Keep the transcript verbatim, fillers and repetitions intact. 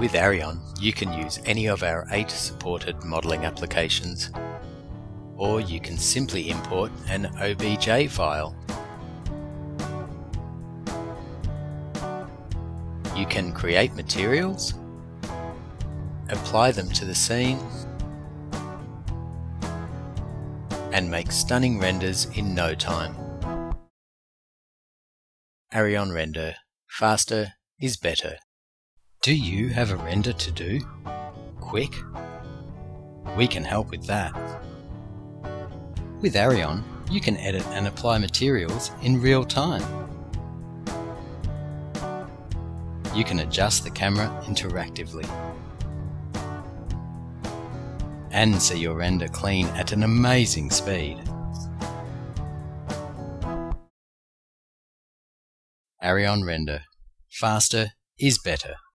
With Arion, you can use any of our eight supported modelling applications, or you can simply import an O B J file. You can create materials, apply them to the scene, and make stunning renders in no time. Arion Render. Faster is better. Do you have a render to do? Quick? We can help with that. With Arion, you can edit and apply materials in real time. You can adjust the camera interactively and see your render clean at an amazing speed. Arion Render. Faster is better.